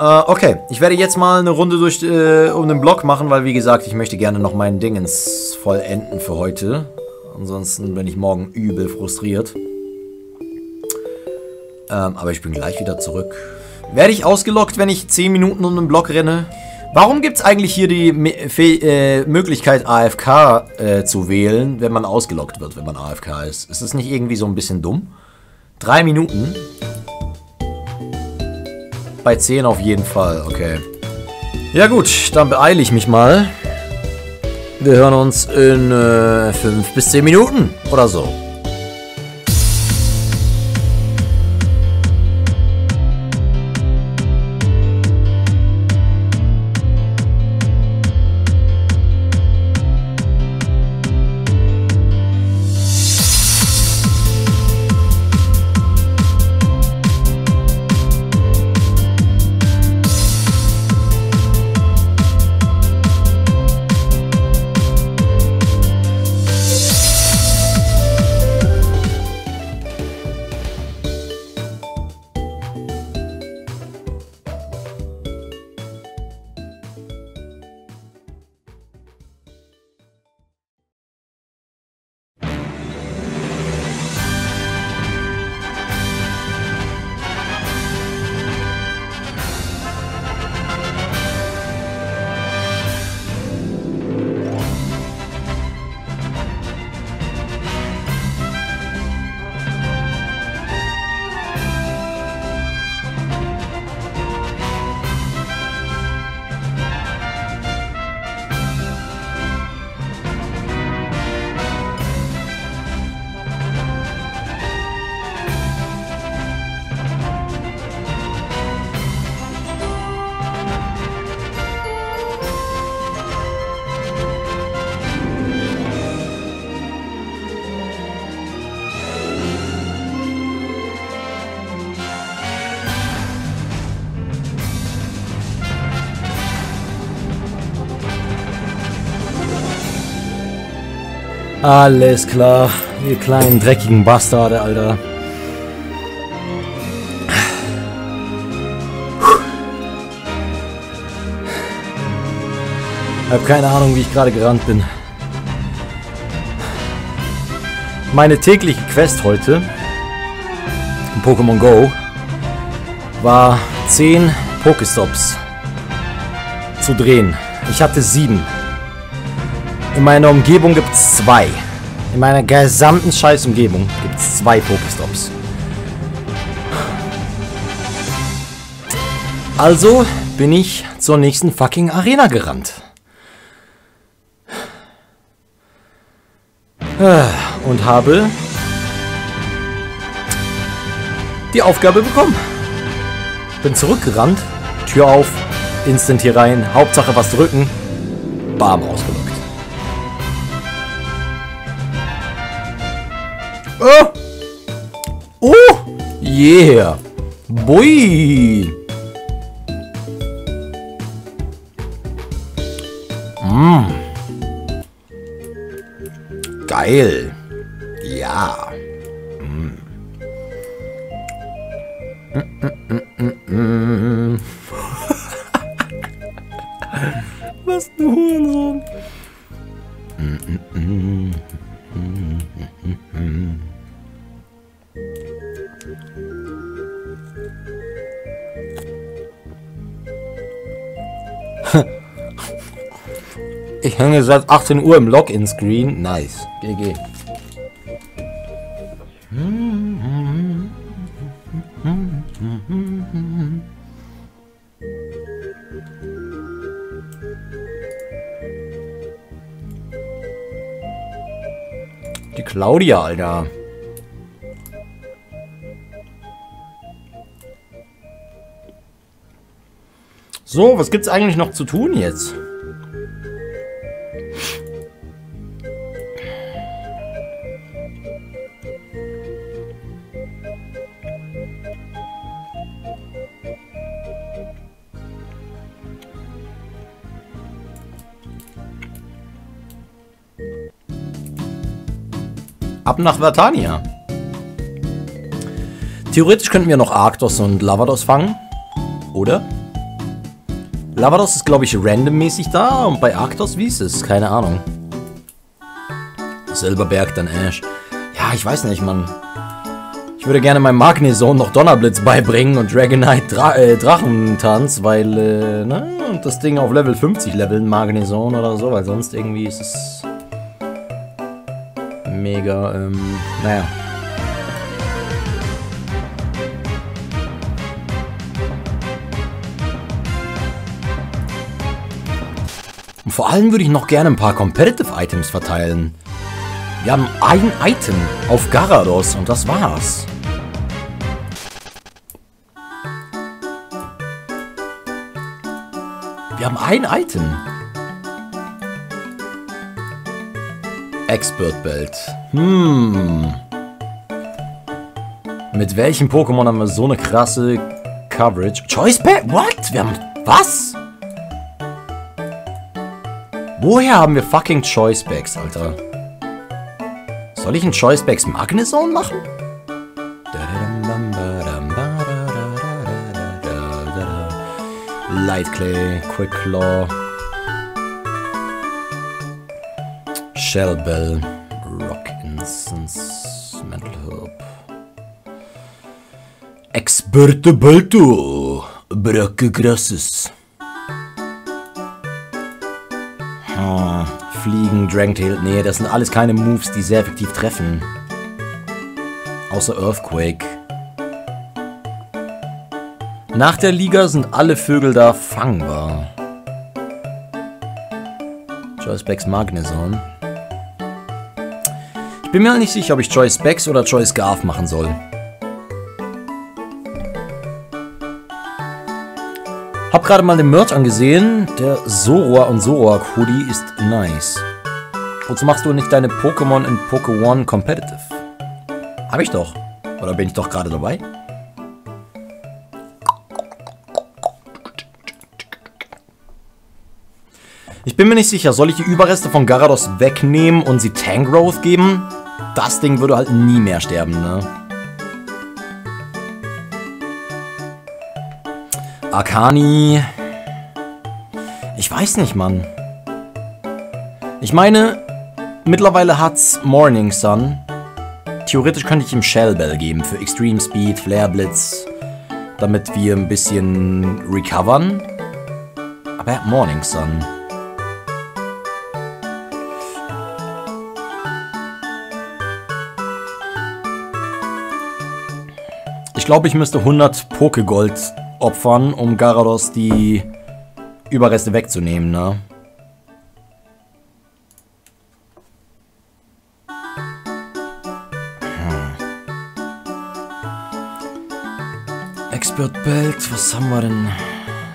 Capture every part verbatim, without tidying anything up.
Äh, okay. Ich werde jetzt mal eine Runde durch äh, um den Block machen, weil, wie gesagt, ich möchte gerne noch mein Dingens vollenden für heute. Ansonsten bin ich morgen übel frustriert. Ähm, aber ich bin gleich wieder zurück. Werde ich ausgelockt, wenn ich zehn Minuten um den Block renne? Warum gibt es eigentlich hier die M Fe äh, Möglichkeit, A F K äh, zu wählen, wenn man ausgelockt wird, wenn man A F K ist? Ist das nicht irgendwie so ein bisschen dumm? Drei Minuten. Bei zehn auf jeden Fall, okay. Ja gut, dann beeile ich mich mal. Wir hören uns in äh, fünf bis zehn Minuten oder so. Alles klar, ihr kleinen dreckigen Bastarde, Alter. Hab keine Ahnung, wie ich gerade gerannt bin. Meine tägliche Quest heute im Pokémon Go war zehn Pokéstops zu drehen. Ich hatte sieben. In meiner Umgebung gibt es zwei. In meiner gesamten Scheißumgebung gibt es zwei Pokéstops. Also bin ich zur nächsten fucking Arena gerannt. Und habe die Aufgabe bekommen. Bin zurückgerannt, Tür auf, instant hier rein, Hauptsache was drücken, bam, ausgelockt. Oh! Oh! Yeah! Bui! Mm. Geil! Ja! Mm. Mm, mm, mm, mm. Was ein Hurensohn! Mm, mm, mm. Ich hänge seit achtzehn Uhr im Login-Screen. Nice. G G. Die Claudia, Alter. So, was gibt's eigentlich noch zu tun jetzt? Ab nach Vertania. Theoretisch könnten wir noch Arktos und Lavados fangen, oder? Lavados ist, glaube ich, randommäßig da und bei Arktos, wie ist es? Keine Ahnung. Silberberg, dann Ash. Ja, ich weiß nicht, Mann. Ich würde gerne meinem Magnezone noch Donnerblitz beibringen und Dragonite Dra äh, Drachentanz, weil, äh, ne, und das Ding auf Level fünfzig leveln, Magnezone oder so, weil sonst irgendwie ist es mega, ähm, naja. Und vor allem würde ich noch gerne ein paar Competitive-Items verteilen. Wir haben ein Item auf Gyarados und das war's. Wir haben ein Item. Expert Belt. Hm. Mit welchem Pokémon haben wir so eine krasse Coverage? Choice Belt? What? Wir haben... Was? Woher haben wir fucking Choice Specs, Alter? Soll ich ein Choice Specs Magnezone machen? Light Clay, Quick Claw, Shellbell, Rock Incense, Metal Hope, Experte Balto, Bracke Grasses. Oh, Fliegen, Dragtail, nee, das sind alles keine Moves, die sehr effektiv treffen. Außer Earthquake. Nach der Liga sind alle Vögel da fangbar. Choice Specs Magnezone. Ich bin mir nicht sicher, ob ich Choice Specs oder Choice Scarf machen soll. Hab gerade mal den Merch angesehen. Der Zoroark und Zoroark Hoodie ist nice. Wozu machst du nicht deine Pokémon in Pokémon Competitive? Hab ich doch. Oder bin ich doch gerade dabei? Ich bin mir nicht sicher. Soll ich die Überreste von Gyarados wegnehmen und sie Tangrowth geben? Das Ding würde halt nie mehr sterben, ne? Arkani. Ich weiß nicht, Mann. Ich meine, mittlerweile hat's Morning Sun. Theoretisch könnte ich ihm Shellbell geben für Extreme Speed, Flare Blitz, damit wir ein bisschen recovern. Aber er hat Morning Sun. Ich glaube, ich müsste hundert Pokégold opfern, um Gyarados die Überreste wegzunehmen, ne? Hm. Expert Belt, was haben wir denn?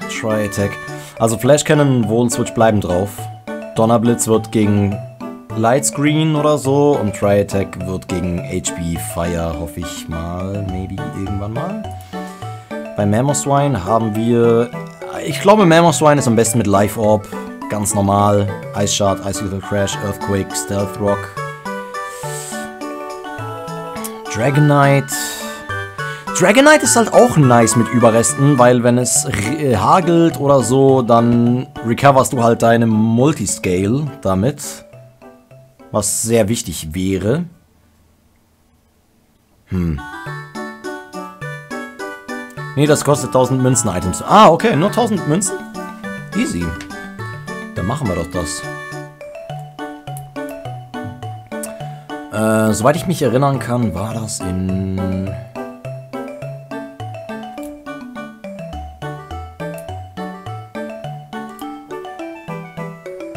Tri-Attack. Also Flash Cannon, Wohlen Switch bleiben drauf. Donnerblitz wird gegen Light Screen oder so und Tri-Attack wird gegen H P Fire, hoffe ich mal, maybe irgendwann mal. Bei Mamoswine haben wir... Ich glaube, Mamoswine ist am besten mit Life Orb. Ganz normal. Ice Shard, Ice Little Crash, Earthquake, Stealth Rock. Dragonite. Dragonite ist halt auch nice mit Überresten, weil wenn es hagelt oder so, dann recoverst du halt deine Multiscale damit. Was sehr wichtig wäre. Hm. Nee, das kostet tausend Münzen-Items. Ah, okay, nur tausend Münzen? Easy. Dann machen wir doch das. Äh, soweit ich mich erinnern kann, war das in...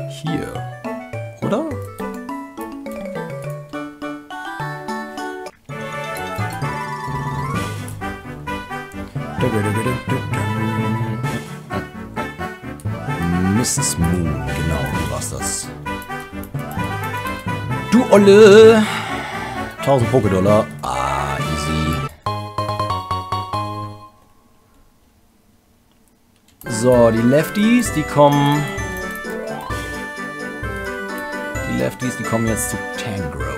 Hier. Oder? Misses Moon, genau, du warst das. Du Olle! tausend Pokédollar. Ah, easy. So, die Lefties, die kommen... Die Lefties, die kommen jetzt zu Tangrowth.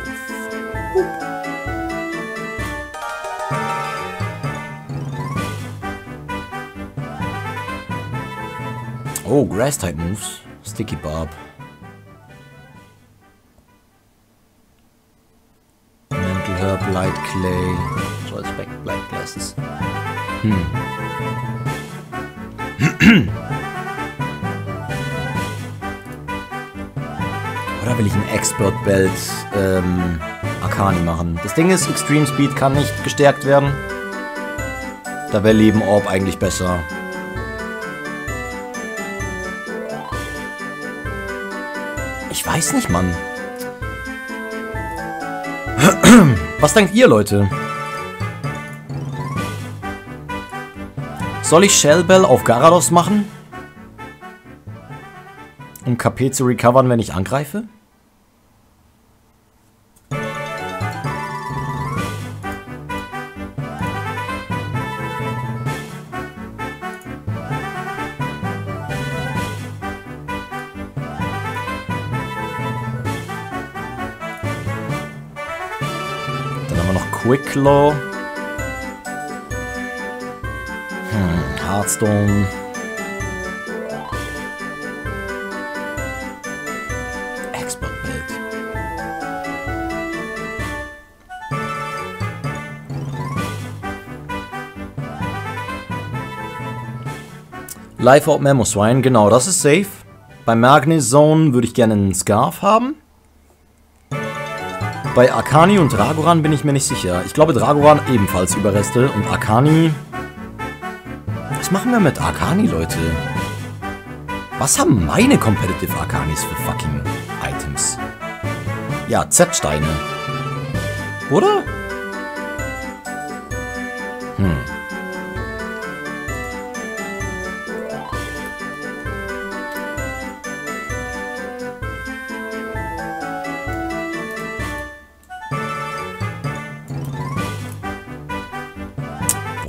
Oh, Grass-Type Moves. Sticky Barb. Mental Herb, Light Clay. Choice Specs, Black Glasses. Hm. Oder will ich ein Expert Belt ähm, Arkani machen? Das Ding ist, Extreme Speed kann nicht gestärkt werden. Da wäre Leben Orb eigentlich besser. Ich weiß nicht, Mann. Was denkt ihr, Leute? Soll ich Shellbell auf Gyarados machen? Um K P zu recovern, wenn ich angreife? Quick Claw. Hm, Hearthstone. Expert Belt. Life Orb Mamoswine, genau, das ist safe. Bei Magnezone würde ich gerne einen Scarf haben. Bei Arkani und Dragoran bin ich mir nicht sicher. Ich glaube, Dragoran ebenfalls Überreste. Und Arkani... Was machen wir mit Arkani, Leute? Was haben meine Competitive Arkanis für fucking Items? Ja, Z-Steine. Oder? Hm.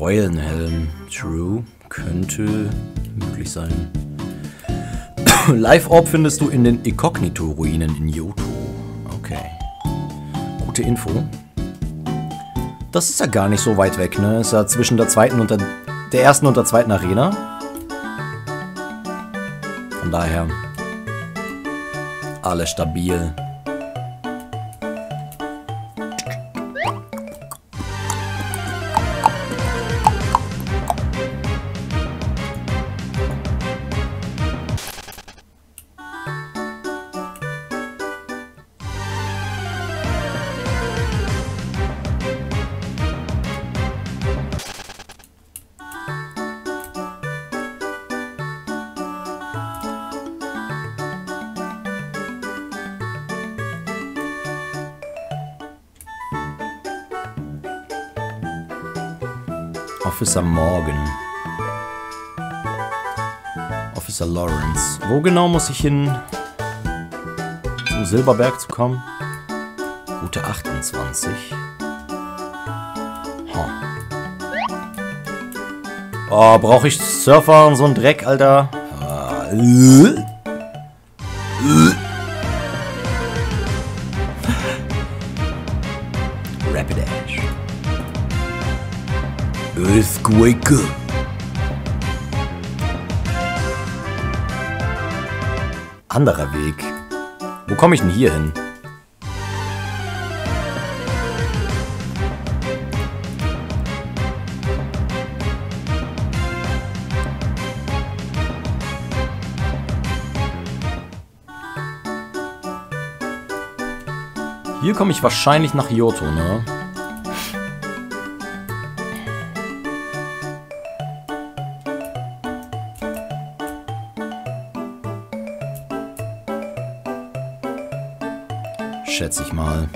Eulenhelm, true, könnte möglich sein. Life Orb findest du in den Inkognito-Ruinen in Johto. Okay. Gute Info. Das ist ja gar nicht so weit weg, ne? Ist ja zwischen der zweiten und der, der ersten und der zweiten Arena. Von daher. Alles stabil. Officer Morgan. Officer Lawrence. Wo genau muss ich hin, zum Silberberg zu kommen? Route achtundzwanzig. Huh. Oh, brauche ich Surfer und so einen Dreck, Alter? Rapidash. Earthquake. Anderer Weg. Wo komme ich denn hier hin? Hier komme ich wahrscheinlich nach Johto, ne? Schätze ich mal.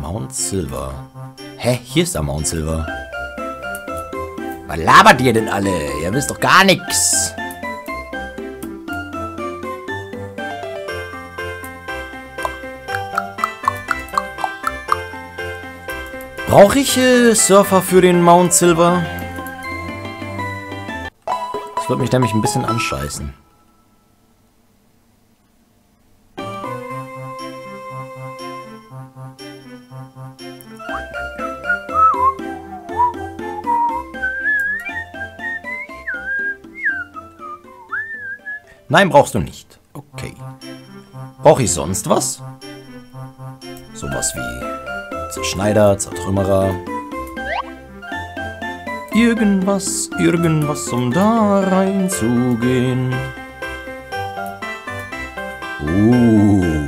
Mount Silver. Hä? Hier ist der Mount Silver. Was labert ihr denn alle? Ihr wisst doch gar nichts. Brauche ich äh, Surfer für den Mount Silver? Das wird mich nämlich ein bisschen anscheißen. Nein, brauchst du nicht. Okay. Brauche ich sonst was? Sowas wie Zerschneider, Zertrümmerer. Irgendwas, irgendwas, um da reinzugehen. Uh,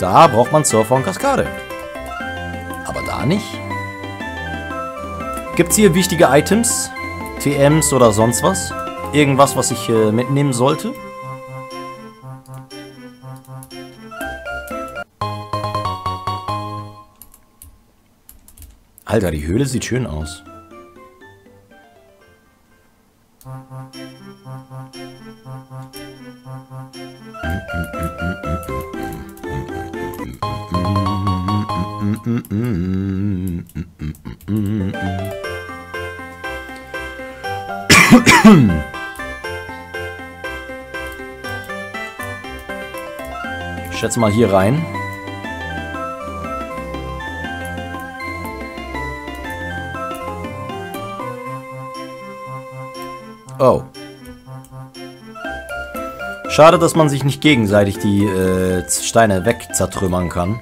da braucht man Surfer und Kaskade. Aber da nicht. Gibt's hier wichtige Items? T Ms oder sonst was? Irgendwas, was ich äh, mitnehmen sollte? Alter, die Höhle sieht schön aus. Ich schätze mal hier rein. Oh. Schade, dass man sich nicht gegenseitig die äh, Steine wegzertrümmern kann.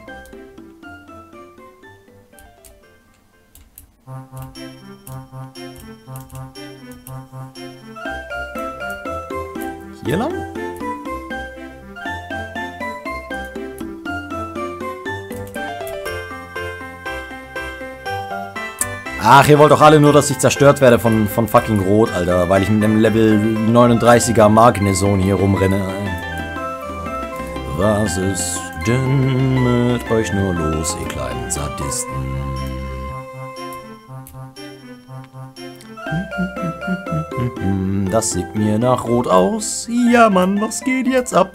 Hier lang? Ach, ihr wollt doch alle nur, dass ich zerstört werde von, von fucking Rot, Alter, weil ich mit dem Level neununddreißiger Magnezone hier rumrenne. Was ist denn mit euch nur los, ihr kleinen Sadisten? Das sieht mir nach Rot aus. Ja, Mann, was geht jetzt ab?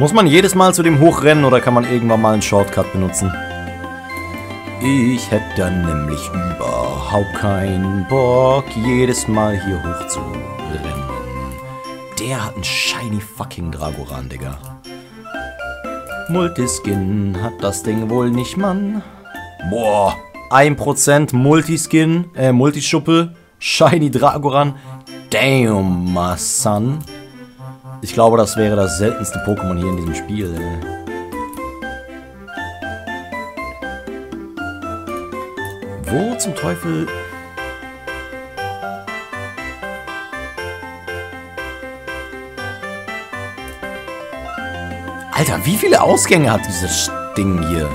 Muss man jedes Mal zu dem hochrennen oder kann man irgendwann mal einen Shortcut benutzen? Ich hätte dann nämlich überhaupt keinen Bock, jedes Mal hier hoch zu rennen. Der hat einen shiny fucking Dragoran, Digga. Multiskin hat das Ding wohl nicht, Mann. Boah, ein Prozent Multiskin, äh, Multischuppe, shiny Dragoran. Damn, my son. Ich glaube, das wäre das seltenste Pokémon hier in diesem Spiel. Wo zum Teufel... Alter, wie viele Ausgänge hat dieses Ding hier?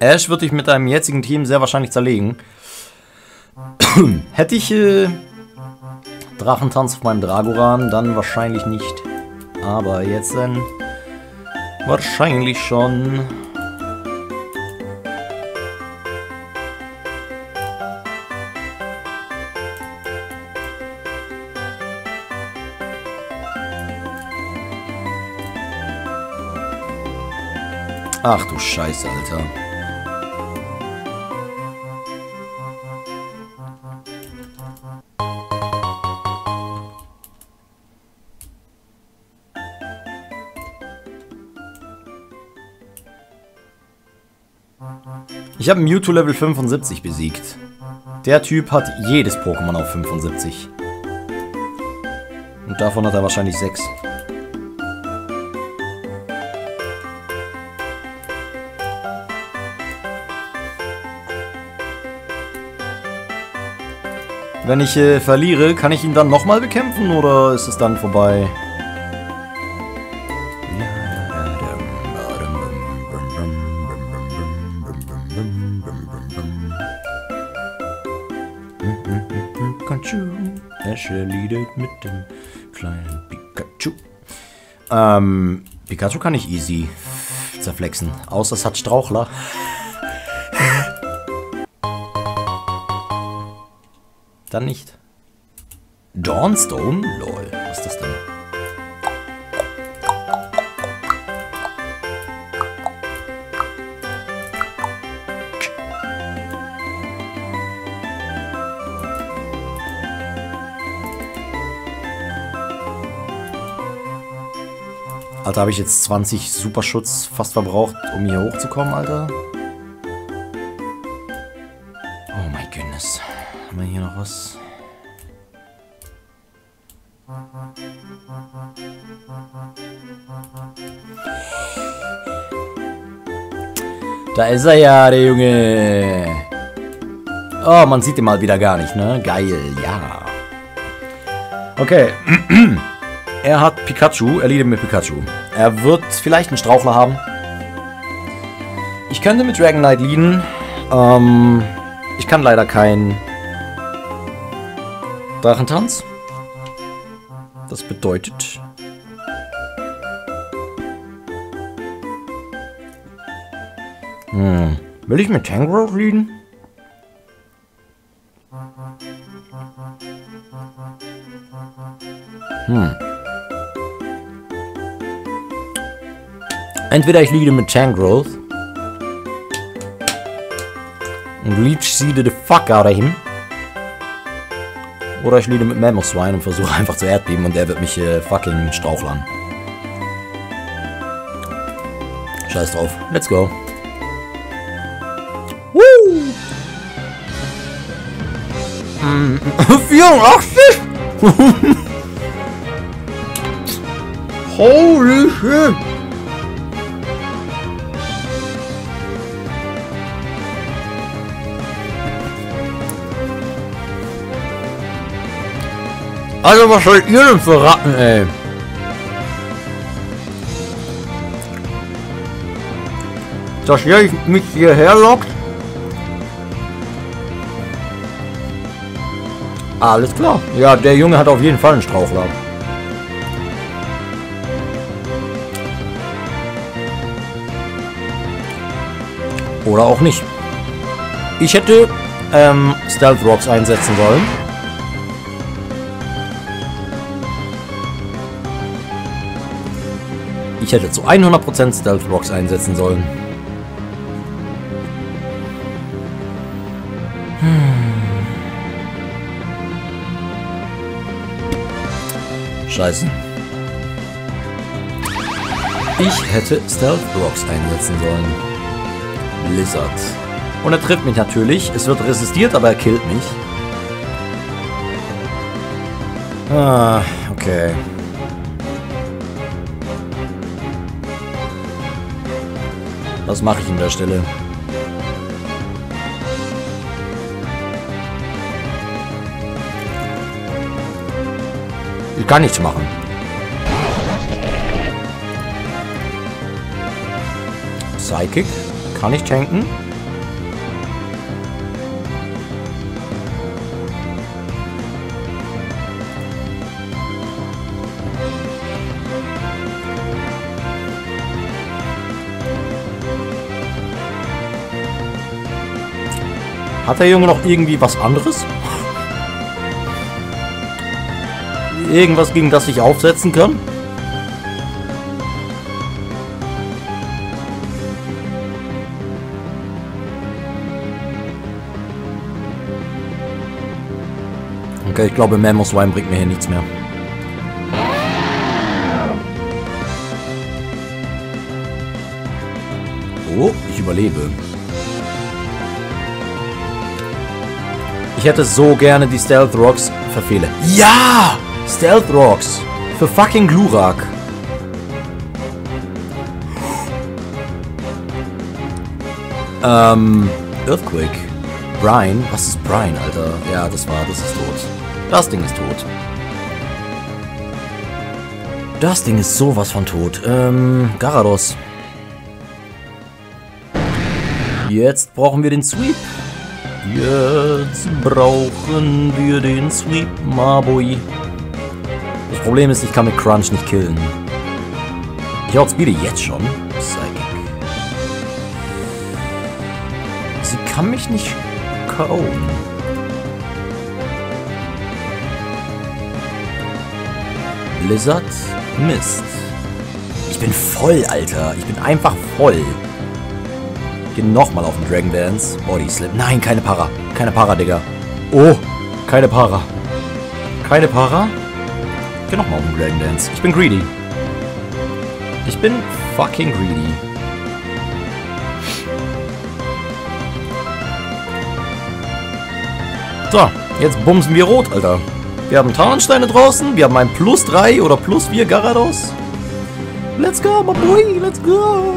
Ash wird dich mit deinem jetzigen Team sehr wahrscheinlich zerlegen. Hätte ich äh, Drachentanz auf meinem Dragoran, dann wahrscheinlich nicht. Aber jetzt dann äh, wahrscheinlich schon. Ach du Scheiße, Alter. Ich habe Mewtwo Level fünfundsiebzig besiegt. Der Typ hat jedes Pokémon auf fünfundsiebzig. Und davon hat er wahrscheinlich sechs. Wenn ich äh, verliere, kann ich ihn dann nochmal bekämpfen oder ist es dann vorbei? Mit dem kleinen Pikachu. Ähm, Pikachu kann ich easy zerflexen. Außer es hat Strauchler. Dann nicht. Dawnstone? Lol, was ist das denn? Alter, habe ich jetzt zwanzig Superschutz fast verbraucht, um hier hochzukommen, Alter? Oh mein Goodness. Haben wir hier noch was? Da ist er ja, der Junge. Oh, man sieht ihn mal wieder gar nicht, ne? Geil, ja. Okay. Er hat Pikachu, er liegt mit Pikachu. Er wird vielleicht einen Strauchler haben. Ich könnte mit Dragonite leaden. Ähm, ich kann leider keinen Drachentanz. Das bedeutet... Hm. Will ich mit Tangrowth leaden? Hm. Entweder ich leade mit Tangrowth und leech-seede the fuck out of him. Oder ich leade mit Mamoswine und versuche einfach zu Erdbeben und der wird mich äh, fucking strauchlern. Scheiß drauf. Let's go. Woo! vierundachtzig? Holy shit! Also was sollt ihr denn für Ratten, ey? Dass ihr mich hierher lockt? Alles klar. Ja, der Junge hat auf jeden Fall einen Strauchler. Oder auch nicht. Ich hätte ähm, Stealth Rocks einsetzen sollen. Ich hätte zu hundert Prozent Stealth Rocks einsetzen sollen. Hm. Scheiße. Ich hätte Stealth Rocks einsetzen sollen. Lizard. Und er trifft mich natürlich. Es wird resistiert, aber er killt mich. Ah, okay. Was mache ich an der Stelle? Ich kann nichts machen. Psychic? Kann ich tanken? Hat der Junge noch irgendwie was anderes? Irgendwas, gegen das ich aufsetzen kann? Okay, ich glaube, Mamoswine bringt mir hier nichts mehr. Oh, ich überlebe. Ich hätte so gerne die Stealth Rocks verfehlen. Ja! Stealth Rocks! Für fucking Glurak. Ähm, Earthquake. Brine? Was ist Brine, Alter? Ja, das war, das ist tot. Das Ding ist tot. Das Ding ist sowas von tot. Ähm, Gyarados. Jetzt brauchen wir den Sweep. Jetzt brauchen wir den Sweep, Marboy. Das Problem ist, ich kann mit Crunch nicht killen. Ich outspeede jetzt schon. Psychic. Sie kann mich nicht K O. Blizzard. Mist. Ich bin voll, Alter. Ich bin einfach voll. Ich gehe nochmal auf den Dragon Dance. Body Slam. Nein, keine Para. Keine Para, Digga. Oh, keine Para. Keine Para. Ich gehe nochmal auf den Dragon Dance. Ich bin greedy. Ich bin fucking greedy. So, jetzt bumsen wir rot, Alter. Wir haben Tarnsteine draußen. Wir haben einen plus drei oder plus vier Gyarados. Let's go, my boy. Let's go.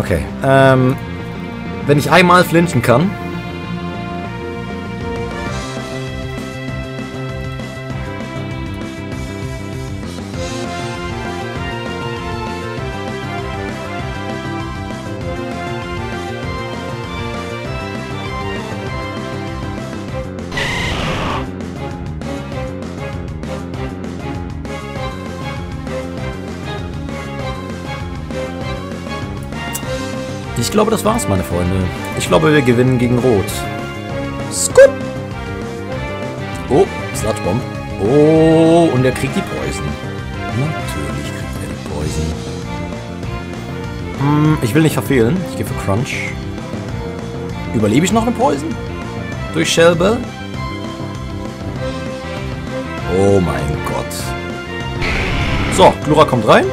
Okay. Ähm, wenn ich einmal flinchen kann. Ich glaube, das war's, meine Freunde. Ich glaube, wir gewinnen gegen Rot. Scoop! Oh, Sludge Bomb. Oh, und er kriegt die Poison. Natürlich kriegt er die Poison. Hm, ich will nicht verfehlen. Ich gehe für Crunch. Überlebe ich noch eine Poison? Durch Shellbell? Oh mein Gott. So, Glura kommt rein.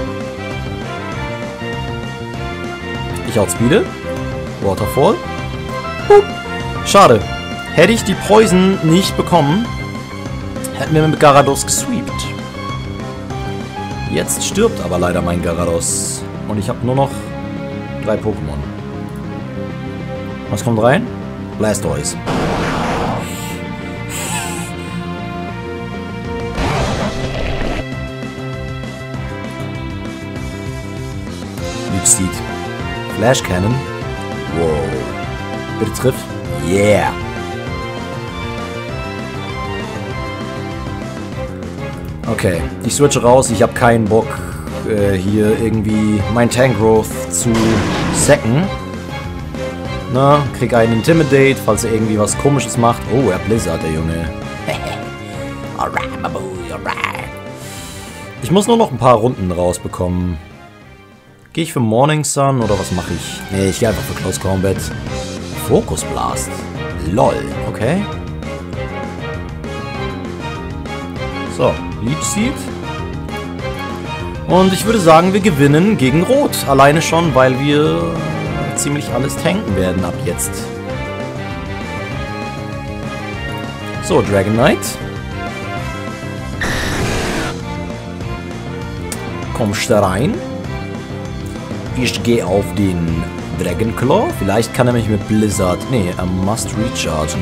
Outspeede. Waterfall. Hup. Schade. Hätte ich die Poison nicht bekommen, hätten wir mit Gyarados gesweept. Jetzt stirbt aber leider mein Gyarados. Und ich habe nur noch drei Pokémon. Was kommt rein? Blastoise. Seed. Flash Cannon. Wow. Bitte trifft. Yeah. Okay. Ich switche raus. Ich habe keinen Bock, äh, hier irgendwie mein Tangrowth zu sacken. Na, krieg einen Intimidate, falls er irgendwie was Komisches macht. Oh, er Blizzard, der Junge. Alright, my boy, alright. Ich muss nur noch ein paar Runden rausbekommen. Gehe ich für Morning Sun oder was mache ich? Nee, ich gehe einfach für Close Combat. Focus Blast. Lol, okay. So, Leech Seed. Und ich würde sagen, wir gewinnen gegen Rot. Alleine schon, weil wir ziemlich alles tanken werden ab jetzt. So, Dragonite. Kommst da rein? Ich gehe auf den Dragon Claw. Vielleicht kann er mich mit Blizzard... Nee, er must rechargen.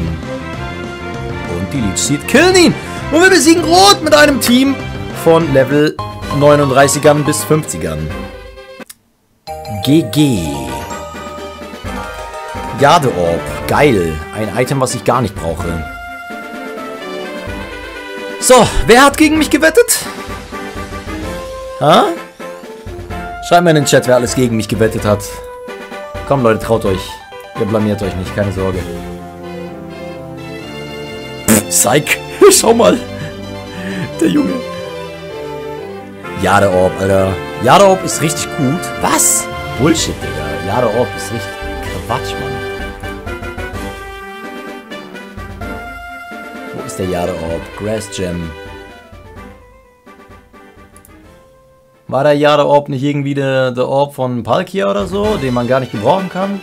Und die Leech Seed killen ihn. Und wir besiegen Rot mit einem Team von Level neununddreißigern bis fünfzigern. G G. Jade Orb. Geil. Ein Item, was ich gar nicht brauche. So, wer hat gegen mich gewettet? Ha? Schreibt mir in den Chat, wer alles gegen mich gewettet hat. Komm, Leute, traut euch. Ihr blamiert euch nicht, keine Sorge. Pff, Psych. Schau mal. Der Junge. Jade Orb, Alter. Jade Orb ist richtig gut. Was? Bullshit, Digga. Jade Orb ist richtig Quatsch, Mann. Wo ist der Jade Orb? Grass Gem. War der Jade Orb nicht irgendwie der, der Orb von Palkia oder so, den man gar nicht gebrauchen kann?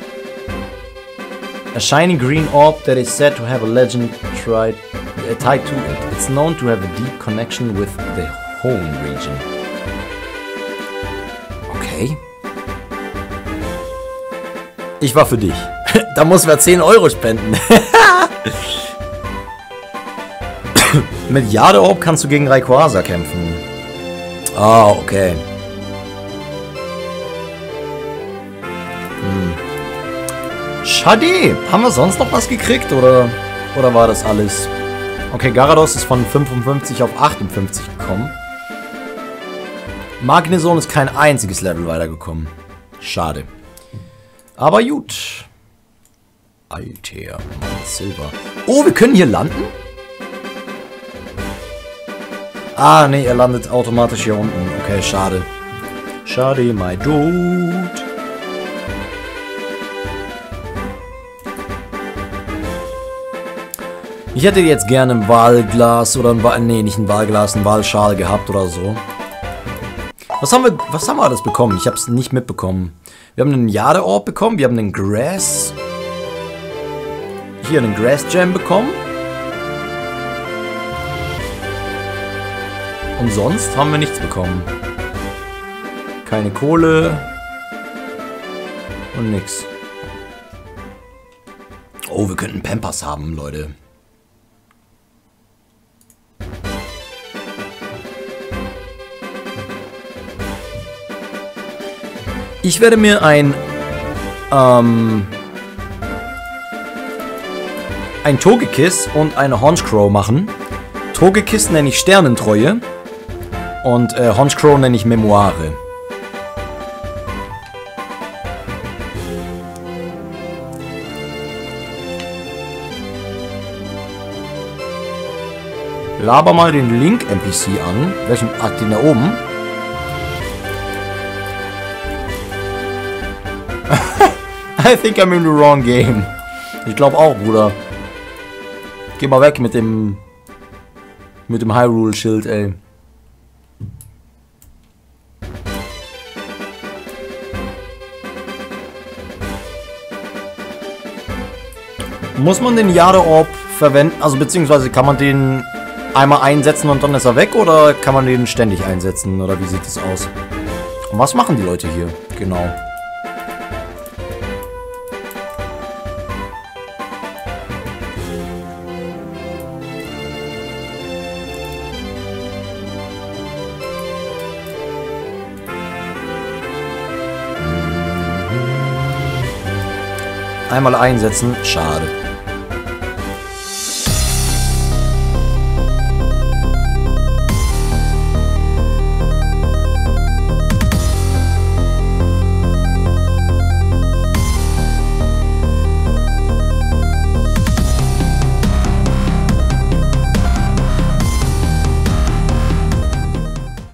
A shiny green orb that is said to have a legend tried, uh, tied to it. It's known to have a deep connection with the home region. Okay. Ich war für dich. Da muss man zehn Euro spenden. Mit Jade Orb kannst du gegen Rayquaza kämpfen. Ah, okay. Hm. Schade. Haben wir sonst noch was gekriegt, oder, oder war das alles? Okay, Gyarados ist von fünfundfünfzig auf achtundfünfzig gekommen. Magnezone ist kein einziges Level weitergekommen. Schade. Aber gut. Alter, Mount Silver. Oh, wir können hier landen? Ah, nee, er landet automatisch hier unten. Okay, schade. Schade, my dude. Ich hätte jetzt gerne ein Walglas oder ein Wal... Nee, nicht ein Walglas, ein Walschal gehabt oder so. Was haben wir... Was haben wir alles bekommen? Ich hab's nicht mitbekommen. Wir haben einen Jade Orb bekommen, wir haben einen Grass... Hier einen Grass Gem bekommen. Und sonst haben wir nichts bekommen. Keine Kohle. Und nix. Oh, wir könnten Pampers haben, Leute. Ich werde mir ein... Ähm... ein Togekiss und eine Honchkrow machen. Togekiss nenne ich Sternentreue. Und äh, Honchkrow nenne ich Memoire. Laber mal den Link-N P C an. Welchen? Ach, den da oben. I think I'm in the wrong game. Ich glaube auch, Bruder. Geh mal weg mit dem... mit dem Hyrule-Schild, ey. Muss man den Jade Orb verwenden? Also beziehungsweise kann man den einmal einsetzen und dann ist er weg? Oder kann man den ständig einsetzen? Oder wie sieht das aus? Und was machen die Leute hier? Genau. Einmal einsetzen, schade.